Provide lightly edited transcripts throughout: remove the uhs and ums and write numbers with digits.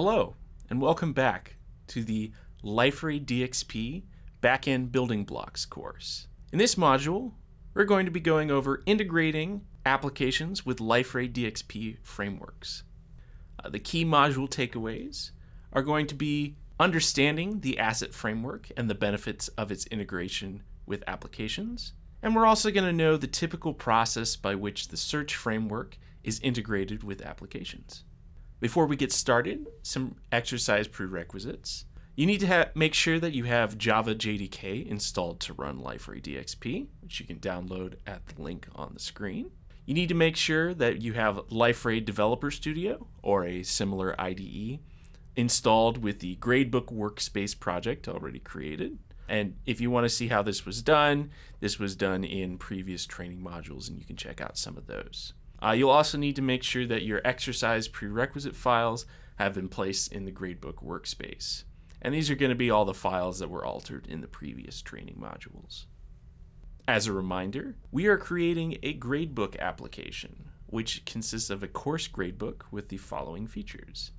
Hello, and welcome back to the Liferay DXP Backend Building Blocks course. In this module, we're going to be going over integrating applications with Liferay DXP frameworks. The key module takeaways are going to be understanding the Asset Framework and the benefits of its integration with applications. And we're also going to know the typical process by which the search framework is integrated with applications. Before we get started, some exercise prerequisites. You need to make sure that you have Java JDK installed to run Liferay DXP, which you can download at the link on the screen. You need to make sure that you have Liferay Developer Studio or a similar IDE installed with the Gradebook workspace project already created. And if you want to see how this was done in previous training modules, and you can check out some of those. You'll also need to make sure that your exercise prerequisite files have been placed in the Gradebook workspace. And these are going to be all the files that were altered in the previous training modules. As a reminder, we are creating a Gradebook application, which consists of a course Gradebook with the following features.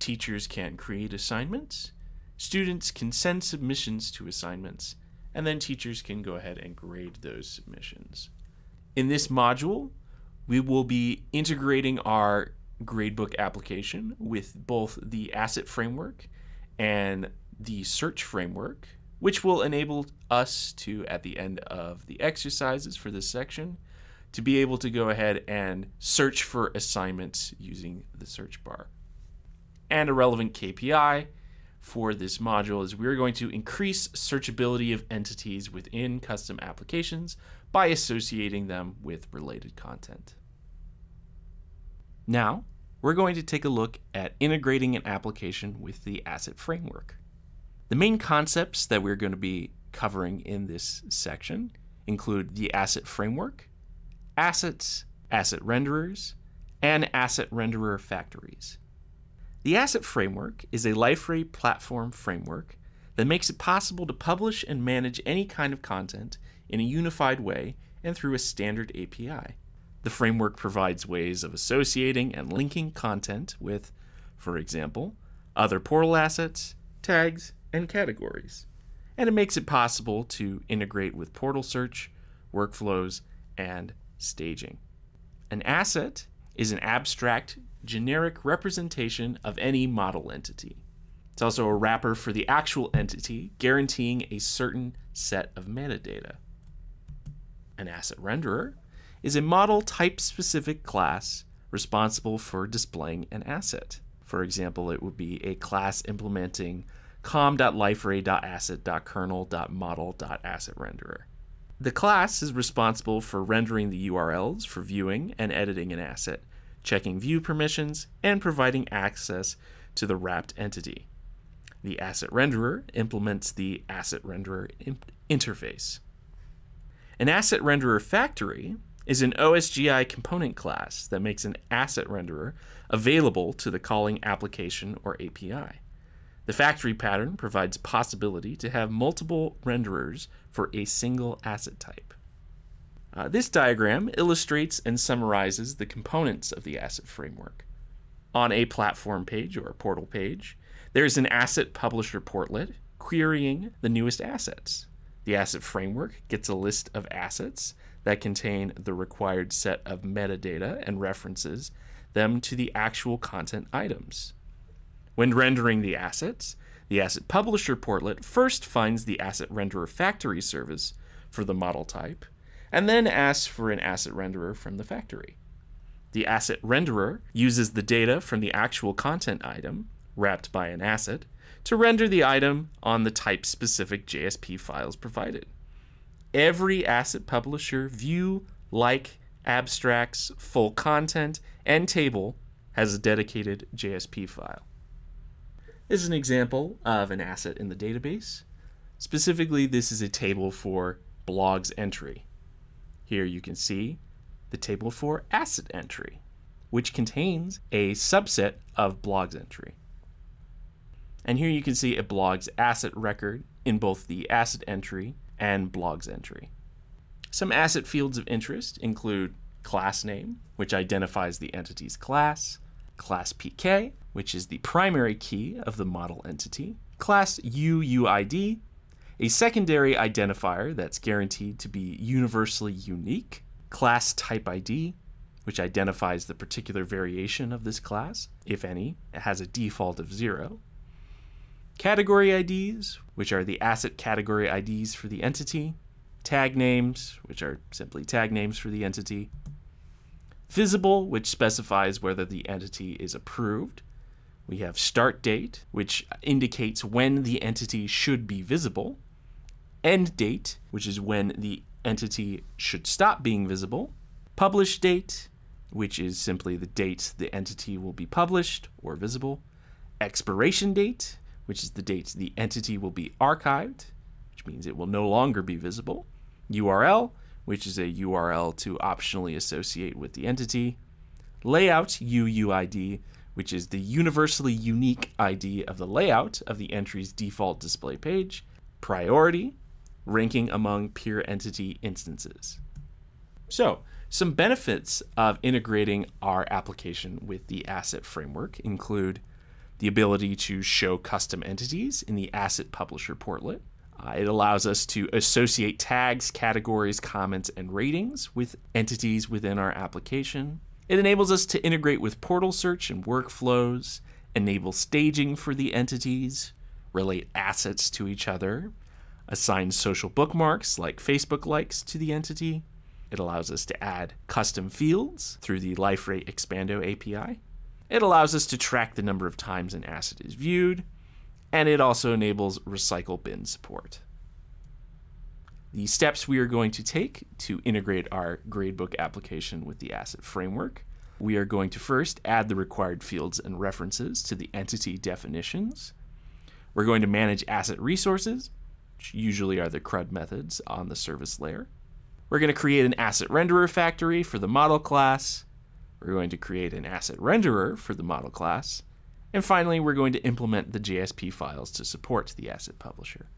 Teachers can create assignments, students can send submissions to assignments, and then teachers can go ahead and grade those submissions. In this module, we will be integrating our Gradebook application with both the Asset Framework and the Search Framework, which will enable us to, at the end of the exercises for this section, to be able to go ahead and search for assignments using the search bar. And a relevant KPI for this module is we're going to increase searchability of entities within custom applications by associating them with related content. Now, we're going to take a look at integrating an application with the Asset Framework. The main concepts that we're going to be covering in this section include the Asset Framework, assets, Asset Renderers, and Asset Renderer Factories. The Asset Framework is a Liferay platform framework that makes it possible to publish and manage any kind of content in a unified way and through a standard API. The framework provides ways of associating and linking content with, for example, other portal assets, tags, and categories. And it makes it possible to integrate with portal search, workflows, and staging. An asset is an abstract, generic representation of any model entity. It's also a wrapper for the actual entity, guaranteeing a certain set of metadata. An asset renderer is a model type-specific class responsible for displaying an asset. For example, it would be a class implementing com.liferay.asset.kernel.model.AssetRenderer. The class is responsible for rendering the URLs for viewing and editing an asset, checking view permissions, and providing access to the wrapped entity. The Asset Renderer implements the Asset Renderer interface. An Asset Renderer Factory is an OSGI component class that makes an Asset Renderer available to the calling application or API. The factory pattern provides possibility to have multiple renderers for a single asset type. This diagram illustrates and summarizes the components of the Asset Framework. On a platform page or a portal page, there is an asset publisher portlet querying the newest assets. The Asset Framework gets a list of assets that contain the required set of metadata and references them to the actual content items. When rendering the assets, the asset publisher portlet first finds the Asset Renderer Factory service for the model type, and then asks for an asset renderer from the factory. The asset renderer uses the data from the actual content item, wrapped by an asset, to render the item on the type-specific JSP files provided. Every asset publisher view, like, abstracts, full content, and table has a dedicated JSP file. This is an example of an asset in the database. Specifically, this is a table for blogs entry. Here you can see the table for asset entry, which contains a subset of blogs entry. And here you can see a blog's asset record in both the asset entry and blogs entry. Some asset fields of interest include class name, which identifies the entity's class PK, which is the primary key of the model entity, class UUID, a secondary identifier that's guaranteed to be universally unique, class type ID, which identifies the particular variation of this class, if any. It has a default of 0. Category IDs, which are the asset category IDs for the entity. Tag names, which are simply tag names for the entity. Visible, which specifies whether the entity is approved. We have start date, which indicates when the entity should be visible. End date, which is when the entity should stop being visible. Publish date, which is simply the date the entity will be published or visible. Expiration date, which is the date the entity will be archived, which means it will no longer be visible. URL, which is a URL to optionally associate with the entity. Layout UUID, which is the universally unique ID of the layout of the entry's default display page. Priority, ranking among peer entity instances. So, some benefits of integrating our application with the Asset Framework include the ability to show custom entities in the Asset Publisher portlet. It allows us to associate tags, categories, comments, and ratings with entities within our application. It enables us to integrate with portal search and workflows, enable staging for the entities, relate assets to each other, assign social bookmarks like Facebook likes to the entity. It allows us to add custom fields through the Liferay Expando API. It allows us to track the number of times an asset is viewed, and it also enables recycle bin support. The steps we are going to take to integrate our Gradebook application with the Asset Framework: we are going to first add the required fields and references to the entity definitions. We're going to manage asset resources, which usually are the CRUD methods on the service layer. We're going to create an Asset Renderer Factory for the model class. We're going to create an Asset Renderer for the model class. And finally, we're going to implement the JSP files to support the Asset Publisher.